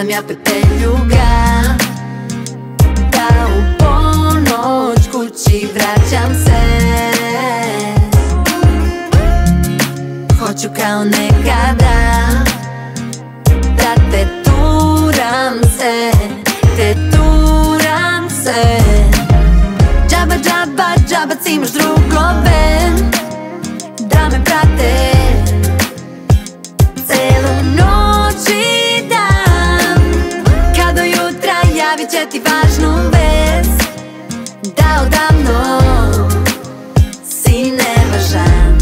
sa minha pepeljuga. Da u ponoć kući vraćam se. Hoću kao nekada da te turam se, te turam se. Džaba, džaba, džabac imaš drugove da me prate. Ti važnu vez da odavno si nevažan.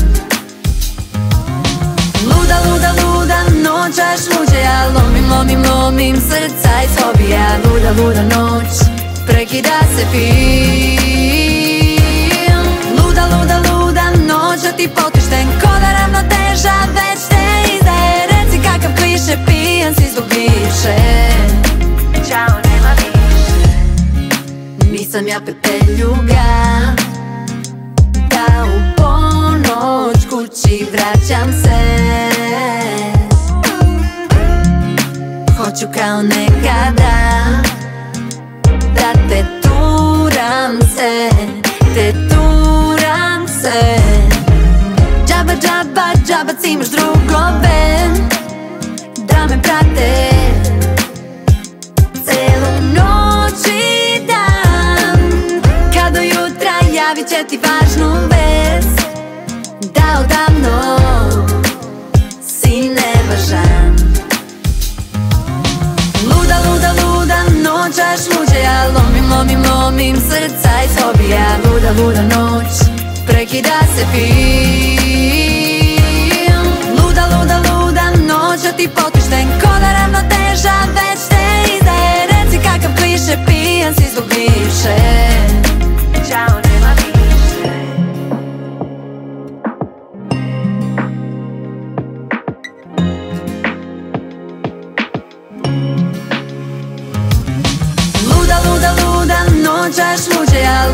Luda, luda, luda noćaš luđe, ja lomim srca iz hobija. Luda, luda noć prekida se film. Luda, luda, luda noća ti potišten ko da ravnoteža već te izdaje. Reci kakav kliše, pijan si zbog bivše. Ćao, nema više. Nisam ja pepeljuga, da u ponoć kući vraćam se. Hoću kao nekada da te turam se, te turam se. Džaba, džaba, džabac imaš drugove da me prate. Će ti važnu vez da odavno si nevažan. Luda, luda, luda noćaš luđe, ja lomim srca iz hobija. Luda, luda noć prekida se film. Luda, luda, luda noća ti potišten ko da ravnoteža već te izdaje. Reci kakav kliše, pijan si zbog bivše. Ćao, nema više. Noćaš luđe, ja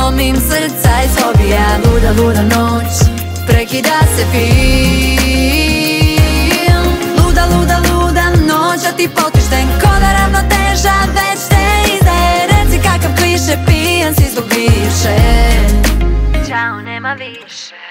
lomim srca iz hobija. Luda, luda noć prekida se film. Luda, luda, luda noća ti potišten ko da ravnoteža već te izdaje. Reci kakav kliše, pijan si zbog bivše. Ćao, nema više.